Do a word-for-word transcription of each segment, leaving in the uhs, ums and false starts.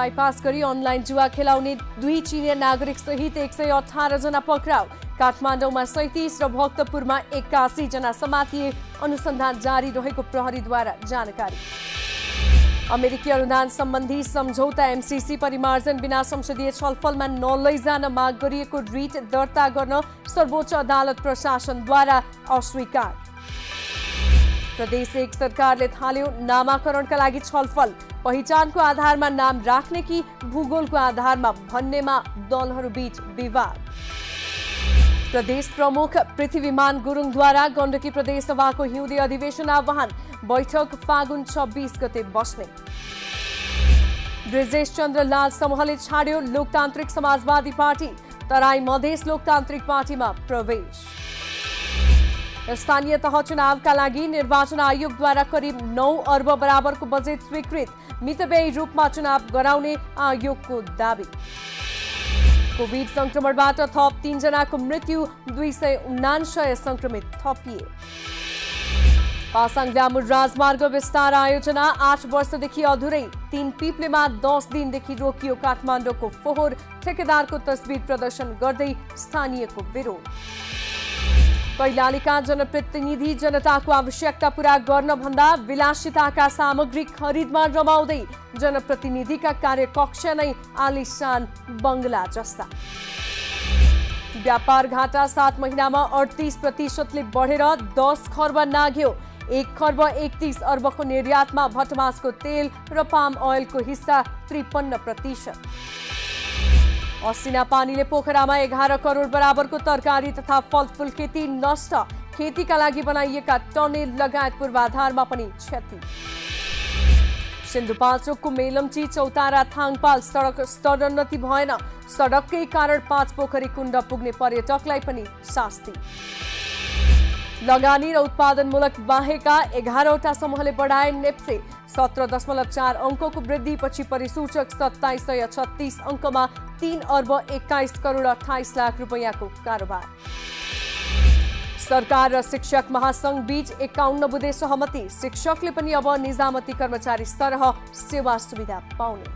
Bypass करी online जुआ खेलाउने दुई चीनिया नागरिक सहित एक सय अठार जना पक्राउ। काठमाडौँमा सैंतीस र भक्तपुरमा एक्कासी जना समातिए। अनुसन्धान जारी रहेको प्रहरीद्वारा जानकारी। अमेरिकी अनुदान सम्बन्धी सम्झौता एमसीसी परिमार्जन बिना संसदीय छलफलमा नलैजान माग गरिएको रिट दर्ता गर्न सर्वोच्च अदालत प्रशासनद्वारा अस्वीकार। प्रदेश एक सरकारले थाल्यो नामाकरणका लागि छलफल, पहिचानको आधारमा नाम राख्ने कि भूगोलको आधारमा भन्नेमा दलहरूबीच विवाद। प्रदेश प्रमुख पृथ्वीमान गुरुङद्वारा गण्डकी प्रदेशसभाको हिउँदे अधिवेशन आह्वान, बैठक फागुन छब्बीस गते बस्ने। ब्रिजेश चन्द्र लाल समूहले छाड्यो लोकतान्त्रिक समाजवादी पार्टी, तराई मधेस लोकतान्त्रिक पार्टीमा प्रवेश। स्थानीय तह चुनावका लागि निर्वाचन आयोगद्वारा करिब नौ अर्ब बराबरको बजेट स्वीकृत, मितव्ययी रूपमा चुनाव गराउने आयोगको दावी। कोभिड संक्रमणबाट थप तीन जनाको मृत्यु, दुई सय उनान्सय संक्रमित थपिए। पासाङ ग्राम राजमार्ग विस्तार आयोजना आठ वर्षदेखि अधुरै, तीन पिप्लेमा दस दिनदेखि रोकियो काठमाडौँको फोहोर, ठेकेदारको तस्बिर प्रदर्शन गर्दै स्थानीयको विरोध। कैलालीका जनप्रतिनिधि जनताको आवश्यकता पूरा गर्न भन्दा विलासिताका सामग्री खरिदमा रमाउँदै, जनप्रतिनिधिका कार्यकक्ष नै आलिशान बंगला जस्ता। व्यापार घाटा सात महिनामा अडतीस प्रतिशतले बढेर दस खर्ब नाग्यो। एक खर्ब एकतीस अर्बको निर्यातमा भटमासको तेल र पाम ओइलको हिस्सा त्रिपन्न प्रतिशत। असिना पानीले पोखरामा एघार करोड बराबरको तरकारी तथा फलफूल खेती नष्ट, खेतीका लागि बनाइएका टनेल लगायत पूर्वाधारमा पनि क्षति। सिन्धुपाल्चोकको मेलम्ची चौतारा थाङपाल सडक स्तरोन्नति भएन, सडककै कारण पाँच पोखरी कुण्ड पुग्ने पर्यटकलाई पनि शास्ति। लगानी र उत्पादनमूलक बाहेका एघारवटा समूहले बढाए नेप्से, सत्र दशमलव चार अङ्कको वृद्धिपछि परिसूचक सत्ताइस सय छत्तीस अङ्कमा तीन अर्ब एक्काइस करोड अठाइस लाख रुपैयाँको कारोबार। सरकार र शिक्षक महासङ्घ बीच एकाउन्न बुधे सहमति, शिक्षकले पनि अब निजामती कर्मचारी सरह सेवा सुविधा पाउने।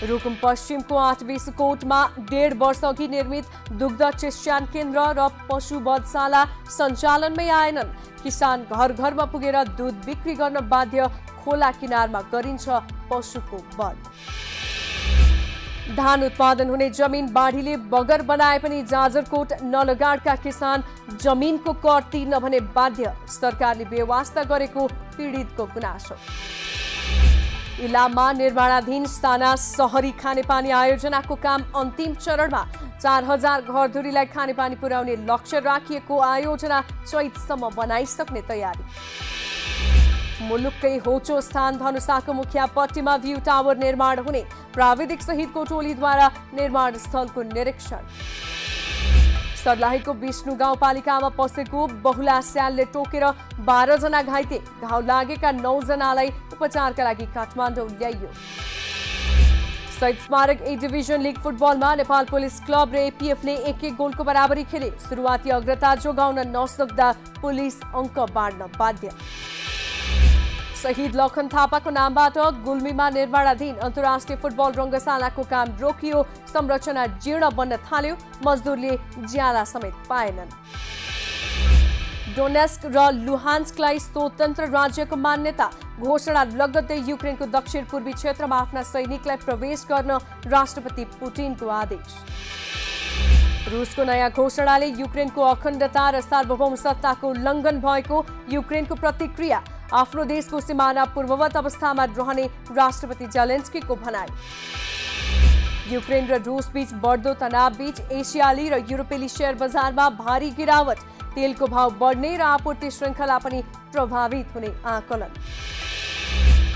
रुकुम पश्चिमको आठ विसकोटमा डेढ वर्षअघि निर्मित दुग्ध चिस्यान केन्द्र र पशु बधशाला सञ्चालनमै आएनन्, किसान घर घरमा पुगेर दुध बिक्री गर्न बाध्य, खोला किनारमा गरिन्छ पशुको बध। धान उत्पादन हुने जमिन बाढीले बगर बनाए पनि जाजरकोट नलगाडका किसान जमिनको कर तिर्न भने बाध्य, सरकारले बेवास्ता गरेको पीडितको गुनासो। इलाममा निर्माणाधीन साना सहरी खानेपानी आयोजनाको काम अन्तिम चरणमा, चार हजार घरधुरीलाई खानेपानी पुर्याउने लक्ष्य राखिएको आयोजना चैतसम्म बनाइसक्ने तयारी। मुलुककै होचो स्थान धनुषाको मुखियापट्टिमा भ्यू टावर निर्माण हुने, प्राविधिक सहितको टोलीद्वारा निर्माण स्थलको निरीक्षण। सर्लाहीको विष्णु गाउँपालिकामा पसेको बहुला स्यालले टोकेर बाह्र जना घाइते, घाउ लागेका नौ जनालाई उपचारका लागि काठमाडौँ ल्याइयो। शहीद स्मारक ए डिभिजन लिग फुटबलमा नेपाल पुलिस क्लब र एपीएफले एक एक गोलको बराबरी खेले, सुरुवाती अग्रता जोगाउन नसक्दा पुलिस अङ्क बाँड्न बाध्य। शहीद लखन थापाको नामबाट गुल्मीमा निर्माणाधीन अन्तर्राष्ट्रिय फुटबल रङ्गशालाको काम रोकियो, संरचना जीर्ण बन्न थाल्यो, मजदुरले ज्याला समेत पाएनन्। डोनेस्क र लुहान्स्कलाई स्वतन्त्र राज्यको मान्यता घोषणा लगत्तै युक्रेनको दक्षिण पूर्वी क्षेत्रमा आफ्ना सैनिकलाई प्रवेश गर्न राष्ट्रपति पुटिनको आदेश। रुसको नयाँ घोषणाले युक्रेनको अखण्डता र सार्वभौम सत्ताको उल्लङ्घन भएको युक्रेनको प्रतिक्रिया, आफ्नो देशको सीमाना पूर्ववत अवस्थामा रहने राष्ट्रपति जेलेन्स्कीको भनाई। युक्रेन र रुस बीच बढ्दो तनाव बीच एसियाली र युरोपेली शेयर बजारमा भारी गिरावट, तेलको भाव बढ्ने र आपूर्ति श्रृङ्खला पनि प्रभावित हुने आकलन।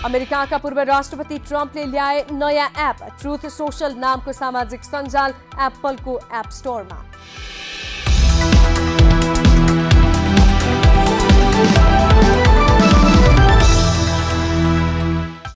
अमेरिकाका पूर्व राष्ट्रपति ट्रम्पले ल्याए नयाँ एप, ट्रुथ सोसल नामको सामाजिक सञ्जाल एप्पलको एप स्टोरमा।